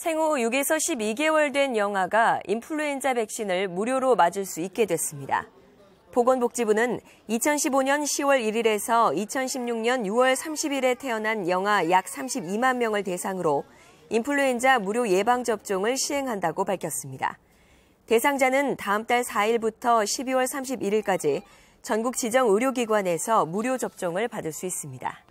생후 6에서 12개월 된 영아가 인플루엔자 백신을 무료로 맞을 수 있게 됐습니다. 보건복지부는 2015년 10월 1일에서 2016년 6월 30일에 태어난 영아 약 32만 명을 대상으로 인플루엔자 무료 예방접종을 시행한다고 밝혔습니다. 대상자는 다음 달 4일부터 12월 31일까지 전국 지정 의료기관에서 무료 접종을 받을 수 있습니다.